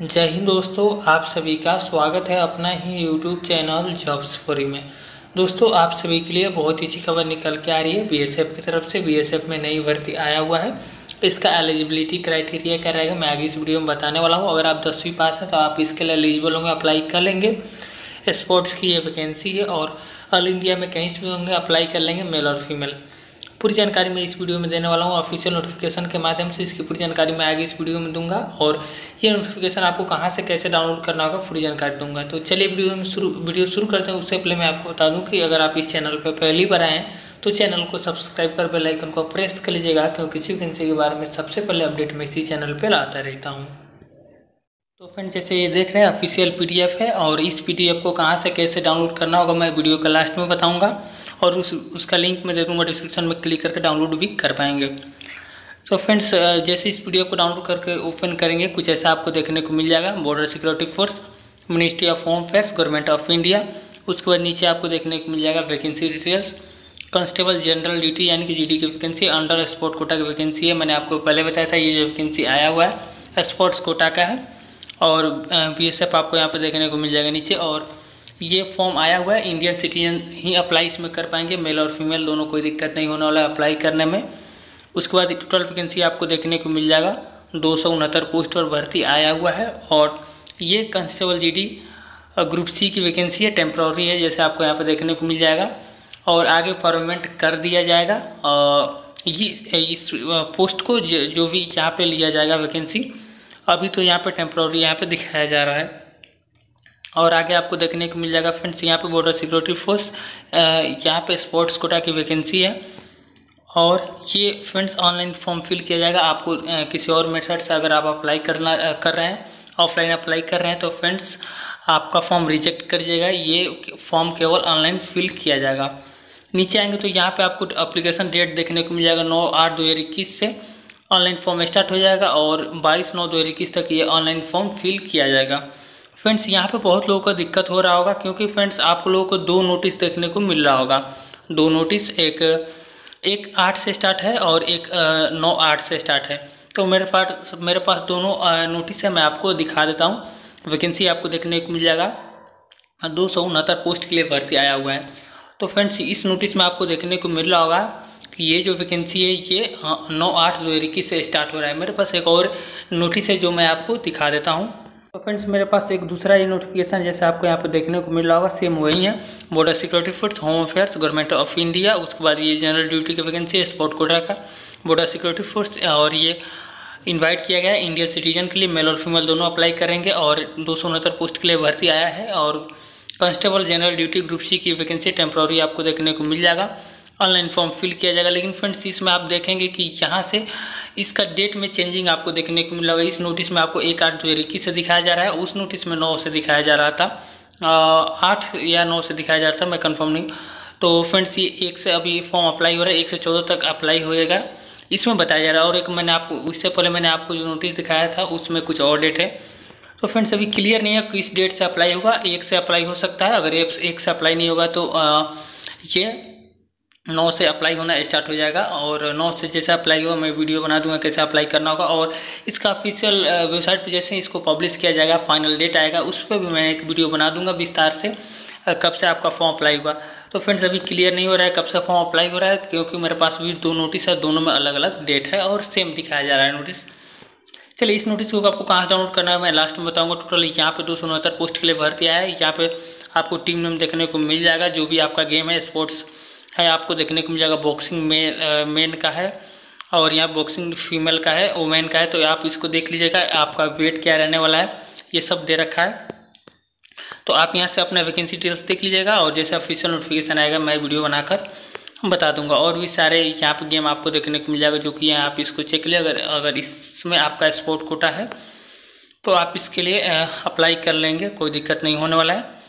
जय हिंद दोस्तों, आप सभी का स्वागत है अपना ही YouTube चैनल जॉब्स फोरी में। दोस्तों आप सभी के लिए बहुत ही अच्छी खबर निकल के आ रही है BSF की तरफ से। BSF में नई भर्ती आया हुआ है, इसका एलिजिबिलिटी क्राइटेरिया क्या रहेगा मैं आगे इस वीडियो में बताने वाला हूं। अगर आप 10वीं पास हैं तो आप इसके लिए एलिजिबल होंगे, अप्लाई कर लेंगे। स्पोर्ट्स की ये वैकेंसी है और ऑल इंडिया में कहीं से भी होंगे अप्लाई कर लेंगे, मेल और फीमेल। पूरी जानकारी मैं इस वीडियो में देने वाला हूँ, ऑफिशियल नोटिफिकेशन के माध्यम से इसकी पूरी जानकारी मैं आगे इस वीडियो में दूंगा और ये नोटिफिकेशन आपको कहाँ से कैसे डाउनलोड करना होगा पूरी जानकारी दूंगा। तो चलिए वीडियो शुरू करते हैं। उससे पहले मैं आपको बता दूं कि अगर आप इस चैनल पर पहली बार आएँ तो चैनल को सब्सक्राइब कर बेल आइकन को प्रेस कर लीजिएगा, क्योंकि किसी वैकेंसी के बारे में सबसे पहले अपडेट मैं इसी चैनल पर लाता रहता हूँ। तो फ्रेंड्स जैसे ये देख रहे हैं ऑफिशियल PDF है और इस PDF को कहाँ से कैसे डाउनलोड करना होगा मैं वीडियो के लास्ट में बताऊँगा और उसका लिंक मैं दे दूँगा, डिस्क्रिप्शन में क्लिक करके डाउनलोड भी कर पाएंगे। तो फ्रेंड्स जैसे इस PDF को डाउनलोड करके ओपन करेंगे कुछ ऐसा आपको देखने को मिल जाएगा। Border security force, ministry of home affairs, government of India. उसके बाद नीचे आपको देखने को मिल जाएगा vacancy details. Constable general duty यानी कि GD की वैकेंसी, अंडर स्पोर्ट कोटा की वैकेंसी है। मैंने आपको पहले बताया था ये जो वैकेंसी आया हुआ है स्पोर्ट्स कोटा का है और BSF आपको यहाँ पर देखने को मिल जाएगा नीचे। और ये फॉर्म आया हुआ है, इंडियन सिटीजन ही अप्लाई इसमें कर पाएंगे, मेल और फीमेल दोनों, कोई दिक्कत नहीं होने वाला है अप्लाई करने में। उसके बाद टोटल वैकेंसी आपको देखने को मिल जाएगा 269 पोस्ट और भर्ती आया हुआ है। और ये कांस्टेबल GD ग्रुप C की वैकेंसी है, टेम्प्रोरी है जैसे आपको यहाँ पर देखने को मिल जाएगा और आगे फॉर्मेट कर दिया जाएगा। ये इस पोस्ट को जो भी यहाँ पर लिया जाएगा वैकेंसी, अभी तो यहाँ पे टेम्प्रोरी यहाँ पे दिखाया जा रहा है और आगे आपको देखने को मिल जाएगा। फ्रेंड्स यहाँ पे बॉर्डर सिक्योरिटी फोर्स, यहाँ पे स्पोर्ट्स कोटा की वैकेंसी है और ये फ्रेंड्स ऑनलाइन फॉर्म फिल किया जाएगा। आपको किसी और मेथड से अगर आप अप्लाई कर रहे हैं ऑफलाइन अप्लाई कर रहे हैं तो फ्रेंड्स आपका फॉर्म रिजेक्ट कर जाएगा, ये फॉर्म केवल ऑनलाइन फिल किया जाएगा। नीचे आएंगे तो यहाँ पर आपको अप्लीकेशन डेट देखने को मिल जाएगा 9/8/2021 से ऑनलाइन फॉर्म स्टार्ट हो जाएगा और 22/9/2021 तक ये ऑनलाइन फॉर्म फिल किया जाएगा। फ्रेंड्स यहाँ पे बहुत लोगों को दिक्कत हो रहा होगा, क्योंकि फ्रेंड्स आप लोगों को 2 नोटिस देखने को मिल रहा होगा। 2 नोटिस, एक 8 से स्टार्ट है और एक 9/8 से स्टार्ट है। तो मेरे पास दोनों नोटिस है, मैं आपको दिखा देता हूँ। वैकेंसी आपको देखने को मिल जाएगा 269 पोस्ट के लिए भर्ती आया हुआ है। तो फ्रेंड्स इस नोटिस में आपको देखने को मिल रहा होगा कि ये जो वैकेंसी है ये 9/8/2021 से स्टार्ट हो रहा है। मेरे पास एक और नोटिस है जो मैं आपको दिखा देता हूँ। तो फ्रेंड्स मेरे पास एक दूसरा ये नोटिफिकेशन जैसे आपको यहाँ पर देखने को मिल रहा होगा सेम वही है, border security force, home affairs, government of India. उसके बाद ये जनरल ड्यूटी की वैकेंसी है स्पोर्ट कोटा का, बॉर्डर सिक्योरिटी फोर्स और ये इन्वाइट किया गया है इंडियन सिटीजन के लिए, मेल और फीमेल दोनों अप्लाई करेंगे और 269 पोस्ट के लिए भर्ती आया है। और constable general duty group C की वैकेंसी टेम्प्रोरी आपको देखने को मिल जाएगा, ऑनलाइन फॉर्म फिल किया जाएगा। लेकिन फ्रेंड्स इसमें आप देखेंगे कि यहाँ से इसका डेट में चेंजिंग आपको देखने को मिलेगा। इस नोटिस में आपको 1/8/2021 से दिखाया जा रहा है, उस नोटिस में 9 से दिखाया जा रहा था, 8 या 9 से दिखाया जा रहा था, मैं कंफर्म नहीं। तो फ्रेंड्स ये 1 से अभी फॉर्म अप्लाई हो रहा है, 1 से 14 तक अप्लाई होएगा इसमें बताया जा रहा है। और एक मैंने आपको उससे पहले मैंने आपको जो नोटिस दिखाया था उसमें कुछ और डेट है। तो फ्रेंड्स अभी क्लियर नहीं है किस डेट से अप्लाई होगा, 1 से अप्लाई हो सकता है, अगर 1 से अप्लाई नहीं होगा तो ये 9 से अप्लाई होना स्टार्ट हो जाएगा। और 9 से जैसे अप्लाई होगा मैं वीडियो बना दूंगा कैसे अप्लाई करना होगा और इसका ऑफिशियल वेबसाइट पर जैसे इसको पब्लिश किया जाएगा फाइनल डेट आएगा उस पर भी मैं एक वीडियो बना दूंगा विस्तार से कब से आपका फॉर्म अप्लाई होगा। तो फ्रेंड्स अभी क्लियर नहीं हो रहा है कब से फॉर्म अप्लाई हो रहा है, क्योंकि मेरे पास भी 2 नोटिस है, दोनों में अलग अलग डेट है और सेम दिखाया जा रहा है नोटिस। चलिए इस नोटिस को आपको कहाँ डाउनलोड करना है मैं लास्ट में बताऊंगा। टोटल यहाँ पे 269 पोस्ट के लिए भर्ती आया है। यहाँ पे आपको टीम नेम देखने को मिल जाएगा, जो भी आपका गेम है स्पोर्ट्स है आपको देखने को मिल जाएगा। बॉक्सिंग मेन का है और यहाँ बॉक्सिंग फीमेल का है, वुमेन का है। तो आप इसको देख लीजिएगा आपका वेट क्या रहने वाला है, ये सब दे रखा है। तो आप यहाँ से अपना वैकेंसी डिटेल्स देख लीजिएगा और जैसे ऑफिशियल नोटिफिकेशन आएगा मैं वीडियो बनाकर बता दूंगा। और भी सारे यहाँ पे गेम आपको देखने को मिल जाएगा, जो कि यहाँ आप इसको चेक लीजिए। अगर इसमें आपका स्पोर्ट कोटा है तो आप इसके लिए अप्लाई कर लेंगे, कोई दिक्कत नहीं होने वाला है।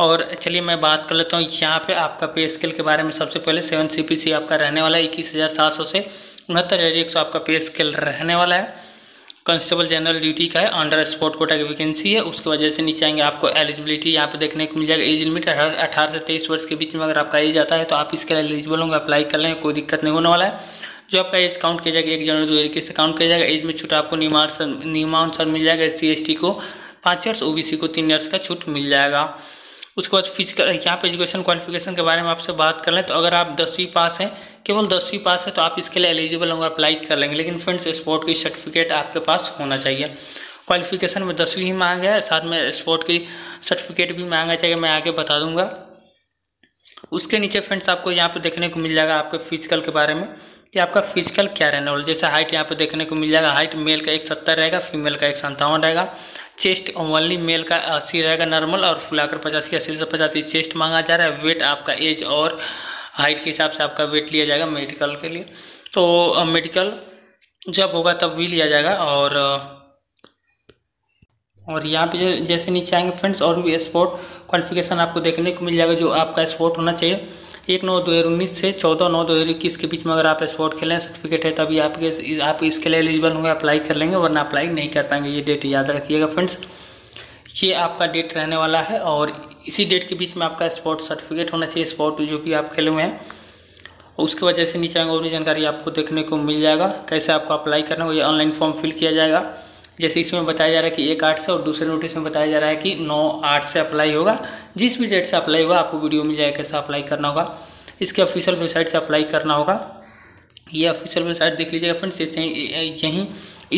और चलिए मैं बात कर लेता हूँ यहाँ पे आपका पे स्केल के बारे में। सबसे पहले 7 CPC आपका रहने वाला है, 21,700 से 69,100 आपका पे स्केल रहने वाला है। कांस्टेबल जनरल ड्यूटी का है, अंडर स्पोर्ट कोटा की वैकेंसी है। उसके वजह से नीचे आएंगे आपको एलिजिबिलिटी यहाँ पे देखने को मिल जाएगा। एज लिमिट 18 से 23 वर्ष के बीच में अगर आपका एज आता है तो आप इसके लिए एलिजिबल होंगे, अप्लाई कर लेंगे, कोई दिक्कत नहीं होने वाला है। जॉब का एज काउंट किया जाएगा 1 जनवरी 2021 के से काउंट किया जाएगा। एज में छूट आपको नियमानुसार मिल जाएगा। SC ST को 5 ईयर्स, OBC को 3 ईयर्स का छूट मिल जाएगा। उसके बाद फिजिकल यहाँ पे एजुकेशन क्वालिफिकेशन के बारे में आपसे बात कर लें तो अगर आप 10वीं पास हैं, केवल 10वीं पास है तो आप इसके लिए एलिजिबल होंगे, अप्लाई कर लेंगे। लेकिन फ्रेंड्स स्पोर्ट की सर्टिफिकेट आपके पास होना चाहिए। क्वालिफिकेशन में 10वीं ही मांगा है, साथ में स्पोर्ट की सर्टिफिकेट भी मांगा चाहिए, मैं आगे बता दूंगा। उसके नीचे फ्रेंड्स आपको यहाँ पे देखने को मिल जाएगा आपके फिजिकल के बारे में कि आपका फिजिकल क्या रहने वाला। जैसे हाइट यहाँ पे देखने को मिल जाएगा, हाइट मेल का 170 रहेगा, फीमेल का 157 रहेगा। चेस्ट ओनली मेल का 80 रहेगा नॉर्मल और फुलाकर 85 80 से 85 चेस्ट मांगा जा रहा है। वेट आपका एज और हाइट के हिसाब से आपका वेट लिया जाएगा मेडिकल के लिए, तो मेडिकल जब होगा तब भी लिया जाएगा। और यहाँ पे जैसे नीचे आएंगे फ्रेंड्स और भी स्पोर्ट क्वालिफिकेशन आपको देखने को मिल जाएगा जो आपका स्पोर्ट होना चाहिचाहिए 1/9/2019 से 14/9/2021 के बीच में। अगर आप स्पोर्ट खेलें सर्टिफिकेट है तभी आपके आप इसके लिए एलिजिबल होंगे, अप्लाई कर लेंगे, वरना अप्लाई नहीं कर पाएंगे। ये डेट याद रखिएगा फ्रेंड्स, ये आपका डेट रहने वाला है और इसी डेट के बीच में आपका स्पोर्ट सर्टिफिकेट होना चाहिए, स्पोर्ट जो कि आप खेले हुए हैं। उसके बाद जैसे नीचे आएंगे और भी जानकारी आपको देखने को मिल जाएगा कैसे आपको अप्लाई करना होगा। ये ऑनलाइन फॉर्म फिल किया जाएगा, जैसे इसमें बताया जा रहा है कि 1/8 से और दूसरे नोटिस में बताया जा रहा है कि 9/8 से अप्लाई होगा। जिस भी डेट से अप्लाई होगा आपको वीडियो मिल जाएगा कैसे अप्लाई करना होगा। इसके ऑफिशियल वेबसाइट से अप्लाई करना होगा, ये ऑफिशियल वेबसाइट देख लीजिएगा फ्रेंड्स, यहीं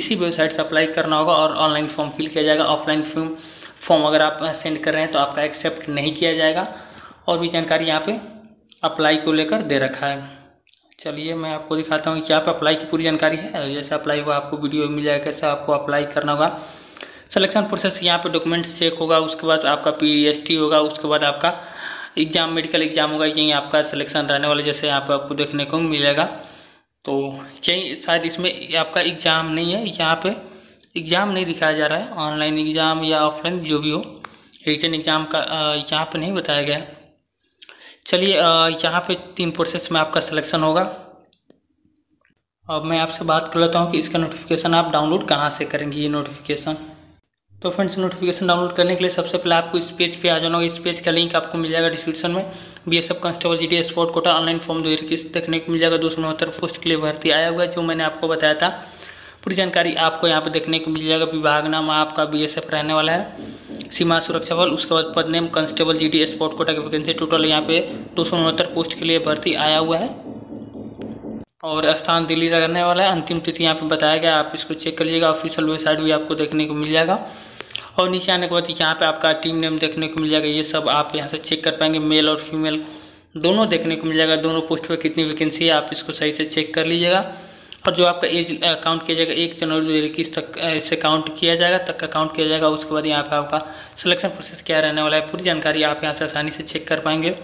इसी वेबसाइट से अप्लाई करना होगा और ऑनलाइन फॉर्म फिल किया जाएगा। ऑफलाइन फॉर्म अगर आप सेंड कर रहे हैं तो आपका एक्सेप्ट नहीं किया जाएगा। और भी जानकारी यहाँ पर अप्लाई को लेकर दे रखा है। चलिए मैं आपको दिखाता हूँ कि यहाँ पर अप्लाई की पूरी जानकारी है, जैसे अप्लाई होगा आपको वीडियो मिल जाएगा कैसे आपको अप्लाई करना होगा। सिलेक्शन प्रोसेस यहाँ पे डॉक्यूमेंट्स चेक होगा, उसके बाद आपका PST होगा, उसके बाद आपका एग्ज़ाम मेडिकल एग्ज़ाम होगा, यही आपका सिलेक्शन रहने वाला जैसे यहाँ पर आपको देखने को मिलेगा। तो यही शायद इसमें आपका एग्ज़ाम नहीं है, यहाँ पर एग्ज़ाम नहीं दिखाया जा रहा है, ऑनलाइन एग्ज़ाम या ऑफलाइन जो भी हो, रिटन एग्ज़ाम का यहाँ पर नहीं बताया गया है। चलिए यहाँ पे 3 प्रोसेस में आपका सिलेक्शन होगा। अब मैं आपसे बात कर लेता हूँ कि इसका नोटिफिकेशन आप डाउनलोड कहाँ से करेंगे ये नोटिफिकेशन। तो फ्रेंड्स नोटिफिकेशन डाउनलोड करने के लिए सबसे पहले आपको इस पेज पे आ जाना होगा। इस पेज का लिंक आपको मिल जाएगा डिस्क्रिप्शन में। BSF constable GD sport quota online form 2021 देखने को मिल जाएगा। 269 पोस्ट के लिए भर्ती आया हुआ है, जो मैंने आपको बताया था पूरी जानकारी आपको यहाँ पर देखने को मिल जाएगा। विभाग नाम आपका BSF रहने वाला है, सीमा सुरक्षा बल। उसके बाद पद name constable GD sport quota की वैकेंसी टोटल यहाँ पे 269 पोस्ट के लिए भर्ती आया हुआ है और स्थान दिल्ली रहने वाला है। अंतिम तिथि यहाँ पे बताया गया, आप इसको चेक करिएगा। ऑफिशियल वेबसाइट भी आपको देखने को मिल जाएगा। और नीचे आने के बाद यहाँ पर आपका टीम नेम देखने को मिल जाएगा। ये सब आप यहाँ से चेक कर पाएंगे, मेल और फीमेल दोनों देखने को मिल जाएगा। दोनों पोस्ट पर कितनी वैकेंसी है आप इसको सही से चेक कर लीजिएगा। और जो आपका एज काउंट किया जाएगा 1 जनवरी 2021 तक से काउंट किया जाएगा तक का काउंट किया जाएगा। उसके बाद यहाँ पे आपका सिलेक्शन प्रोसेस क्या रहने वाला है पूरी जानकारी आप यहाँ से आसानी से चेक कर पाएंगे।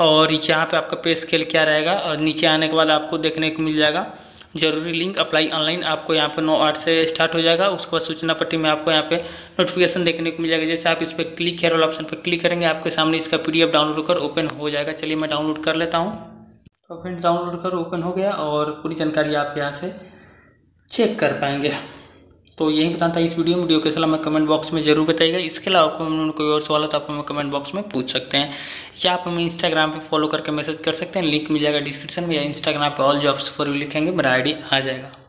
और यहाँ पे आपका पे स्केल क्या रहेगा। और नीचे आने के बाद आपको देखने को मिल जाएगा जरूरी लिंक अप्लाई ऑनलाइन, आपको यहाँ पर 9/8 से स्टार्ट हो जाएगा। उसके बाद सूचना पट्टी में आपको यहाँ पे नोटिफिकेशन देखने को मिल जाएगा। जैसे आप इस पर क्लिक हेयर वाला ऑप्शन पर क्लिक करेंगे आपके सामने इसका PDF डाउनलोड कर ओपन हो जाएगा। चलिए मैं डाउनलोड कर लेता हूँ। तो फ्रेंड्स डाउनलोड कर ओपन हो गया और पूरी जानकारी आप यहाँ से चेक कर पाएंगे। तो यही बताना था इस वीडियो कैसा लगा मैं कमेंट बॉक्स में जरूर बताइएगा। इसके अलावा आपको कोई और सवाल है तो आप हमें कमेंट बॉक्स में पूछ सकते हैं, या आप हमें इंस्टाग्राम पे फॉलो करके मैसेज कर सकते हैं। लिंक मिल जाएगा डिस्क्रिप्शन में, या इंस्टाग्राम पे ऑल जॉब्स फॉर यू लिखेंगे मेरा ID आ जाएगा।